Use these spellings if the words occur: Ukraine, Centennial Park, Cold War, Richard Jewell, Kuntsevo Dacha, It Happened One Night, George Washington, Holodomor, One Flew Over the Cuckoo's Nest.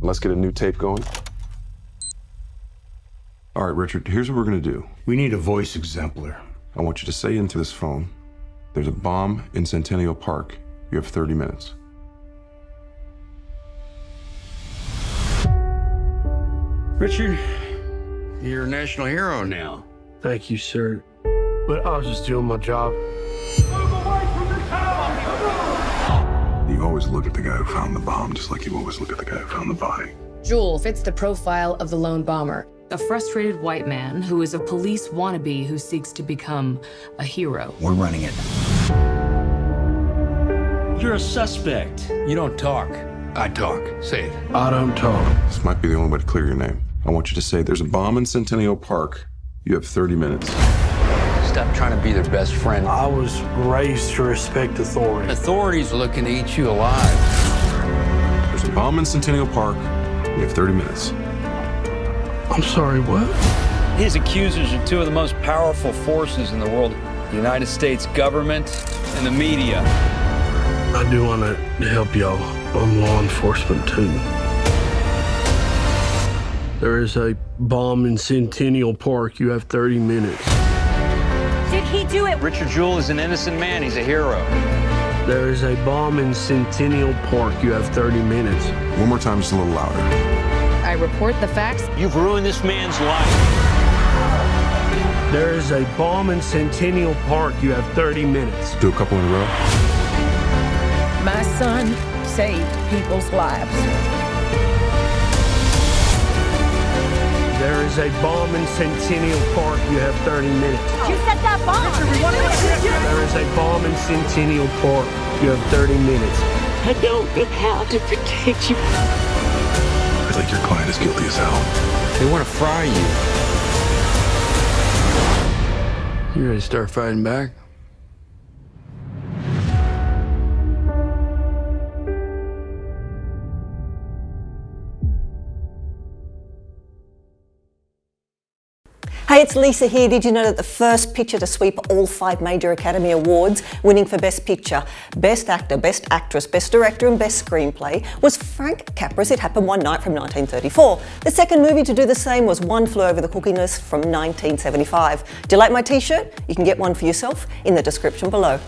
Let's get a new tape going. All right, Richard, here's what we're gonna do. We need a voice exemplar. I want you to say into this phone, there's a bomb in Centennial Park. You have 30 minutes. Richard, you're a national hero now. Thank you, sir. But I was just doing my job. You always look at the guy who found the bomb, just like you always look at the guy who found the body. Jewell fits the profile of the lone bomber. A frustrated white man who is a police wannabe who seeks to become a hero. We're running it. You're a suspect. You don't talk. I talk. Say it. I don't talk. This might be the only way to clear your name. I want you to say there's a bomb in Centennial Park. You have 30 minutes. Stop trying to be their best friend. I was raised to respect authority. Authority's looking to eat you alive. There's a bomb in Centennial Park. You have 30 minutes. I'm sorry, what? His accusers are two of the most powerful forces in the world. The United States government and the media. I do want to help y'all on law enforcement, too. There is a bomb in Centennial Park. You have 30 minutes. Did he do it? Richard Jewell is an innocent man. He's a hero. There is a bomb in Centennial Park. You have 30 minutes. One more time, just a little louder. I report the facts. You've ruined this man's life. There is a bomb in Centennial Park. You have 30 minutes. Do a couple in a row. My son saved people's lives. There is a bomb in Centennial Park. You have 30 minutes. You set that bomb. There is a bomb in Centennial Park. You have 30 minutes. I don't know how to protect you. I think your client is guilty as hell. They want to fry you. You ready to start fighting back? Hey, it's Lisa here. Did you know that the first picture to sweep all 5 major Academy Awards, winning for Best Picture, Best Actor, Best Actress, Best Director and Best Screenplay, was Frank Capra's It Happened One Night from 1934. The second movie to do the same was One Flew Over the Cuckoo's Nest from 1975. Do you like my t-shirt? You can get one for yourself in the description below.